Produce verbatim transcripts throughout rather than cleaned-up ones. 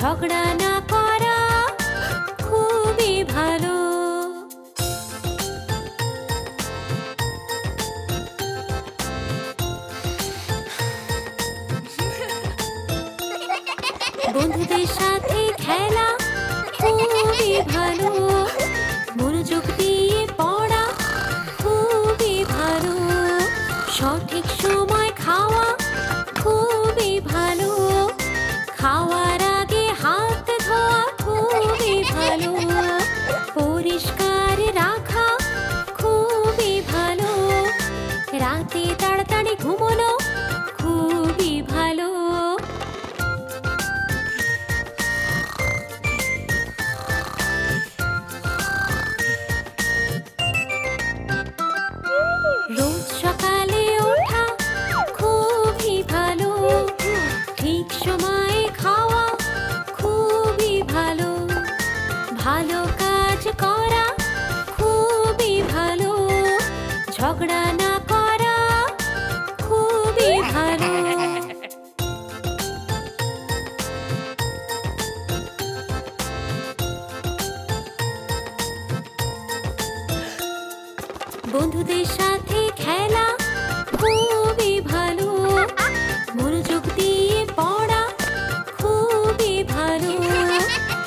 झगड़ा ना करा खूबी भालो। बंधुदेर साथे खेला खूबी भालो, मनोयोग दिए पढ़ा खूबी भालो, सठिक समय खावा खूबी भालो, खावार आगे हाथ धोआ खूबी भालो, परिष्कार राखा खूबी भालो, राते ताड़ाताड़ी घुमानो खूबी भालो। झगड़ा ना करा खूबी भालो। बंधुदेर साथे खेला खूबी भालो, मनोयोग दिए पढ़ा खूबी भालो,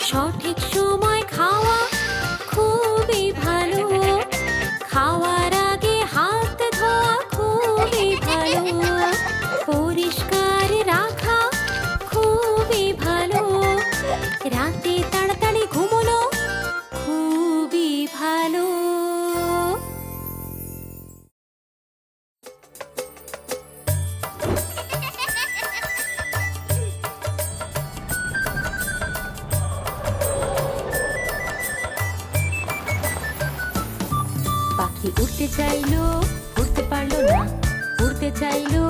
सठिक समय खावा खूबी भालो, खावार आगे हाथ धोआ खूबी भालो, परिष्कार राखा खूबी भालो, राते ताड़ाताड़ी घुमानो खूबी भालो। उड़ते चाइलो उड़ते पारलो ना, उड़ते चाइलो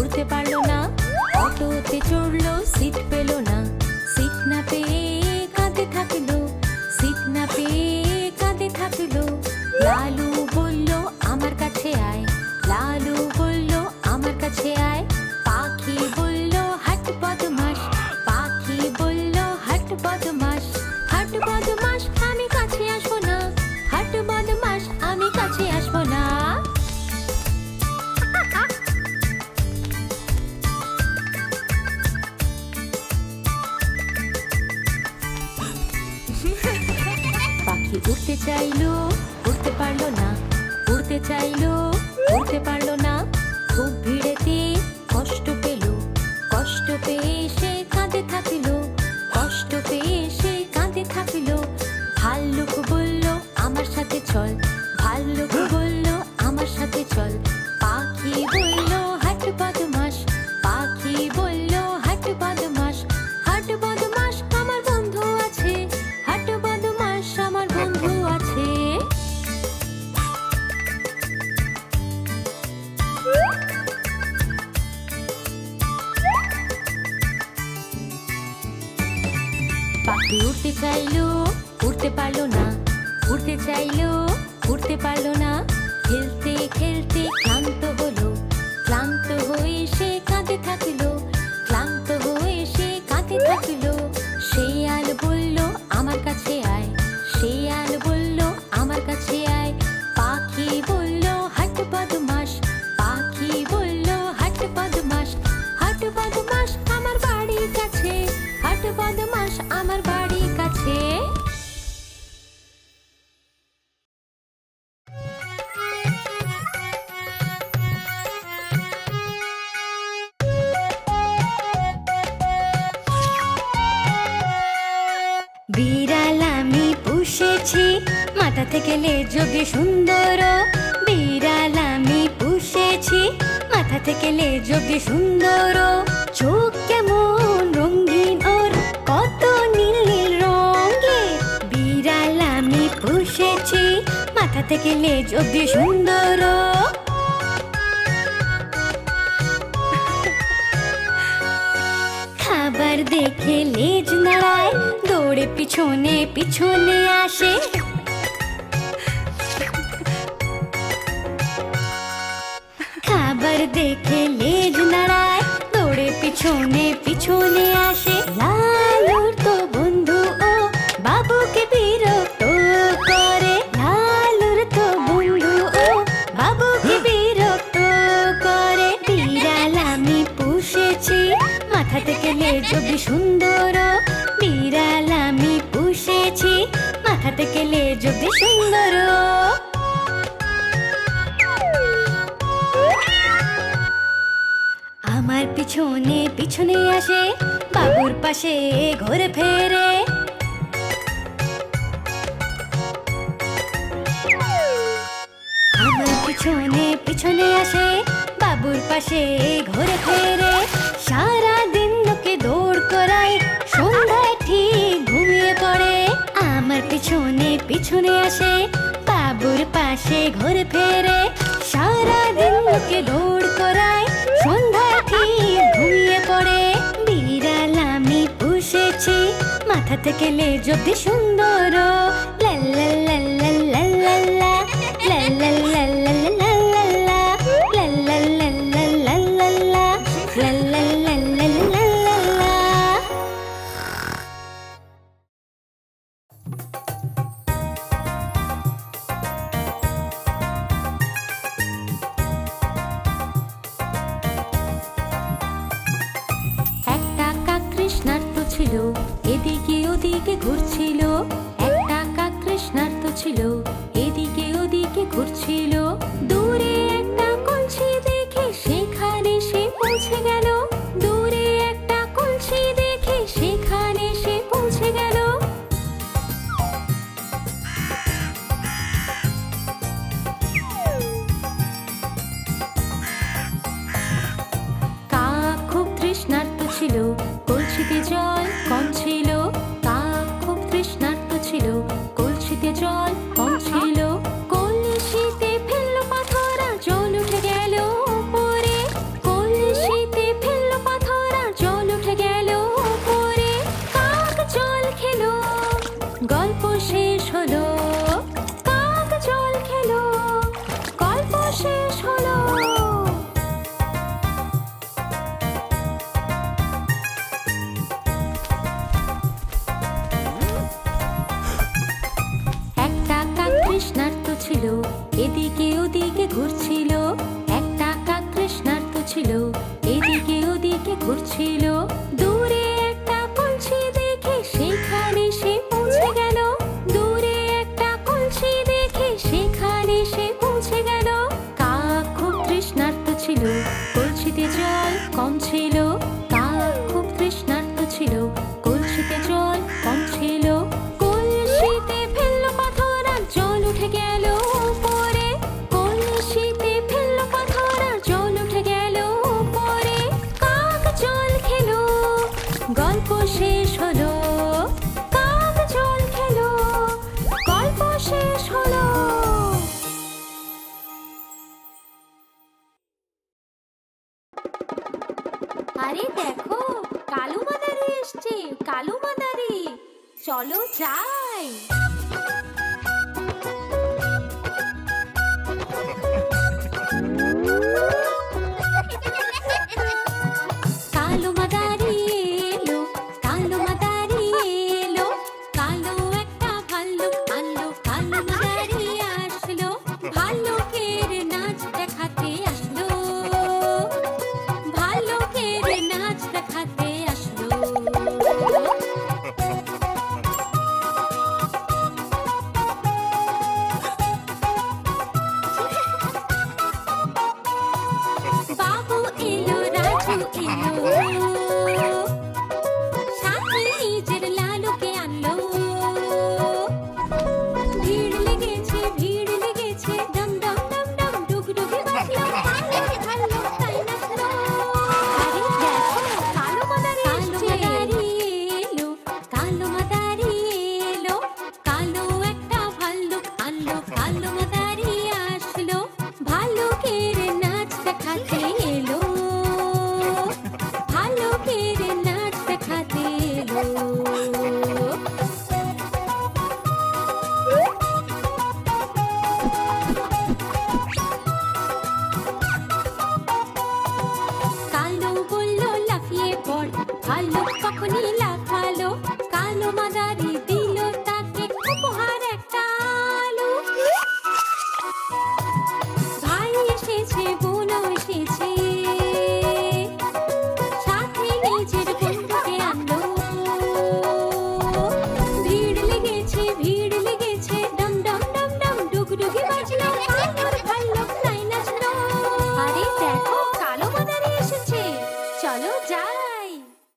उड़ते पारलो ना, अटोते चढ़लो सीट पेलो ना, सीट ना पेये कांदे थाकलो, सीट ना पेये कांदे थाकलो। लालू बोल्लो आमार काछे आय, लालू बोल्लो आमार काछे आय, पाखी बोल्लो हट बदमाश, पाखी बोल्लो हट बदमाश, हट बदमाश आमी काछे आसबो ना, हट बदमाश आमी काछे आसबो ना। पाखी उड़ते चाइलो उड़ते पारलो ना, उड़ते चाइलो उड़ते पारलो ना, खूब भिड़ेते कष्ट पेलो, कष्ट पेये से कांदे थाकलो, कष्ट पेये से कांदे थाकलो। भाल्लुक बोल्लो आमार साथे चल, भाल्लुक बोल्लो आमार साथे चल, पाखी बोल्लो हट बदमाश, पाखी बोल्लो हट बदमाश, हट बदमाश आमार बंधु आछे, हट बदमाश आमार बंधु आछे। पाखी उड़ते चाइलो उड़ते पारलो ना, उड़ते चाइलो उड़ते पारलो ना, खेलते खेलते क्लांत हलो, क्लांत हये से कांदे थाकलो, क्लांत हये से कांदे थाकलो। शेयाल बोल्लो आमार काछे आय, शेयाल बोल्लो आमार काछे आय, पाखी बोल्लो हट बदमाश, पाखी बोल्लो हट बदमाश, हट बदमाश आमार बाड़ी काछे, हट बदमाश आमार बाड़ी काछे। माथा थेके लेज अब्दी सुंदर बिड़ाल आमी पुषेछि, माथा थेके लेज अब्दी सुंदर, चोख केमन रंगीन ओर कत नील नील रंगे। बिड़ाल आमी पुषेछि, माथा थेके लेज अब्दी सुंदर। खाबार देखे लेज नड़ाय, दौड़े पिछने पिछने आसे, खाबार देखे लेज नड़ाय, दौड़े पिछने पिछने आसे। लाल মাথাতে কেলে জবি সুন্দর বিড়াল আমি পুষেছি মাথাতে কেলে জবি সুন্দর আমার পিছনে পিছনে আসে বাবুর পাশে ঘুরে ফেরে আমার পিছনে পিছনে আসে বাবুর পাশে ঘুরে ফেরে সারা দিন লোকে দৌড় করায় সন্ধ্যায় ঠিক ঘুমিয়ে পড়ে আমার পিছনে পিছনে আসে বাবুর পাশে ঘুরে ফেরে সারা দিন লোকে দৌড় করায় সন্ধ্যায় ঠিক ঘুমিয়ে পড়ে বিড়াল আমি পুষেছি মাথা থেকে লেজ অবধি সুন্দর লা লা লা লা লা লা লা লা লা লা লা I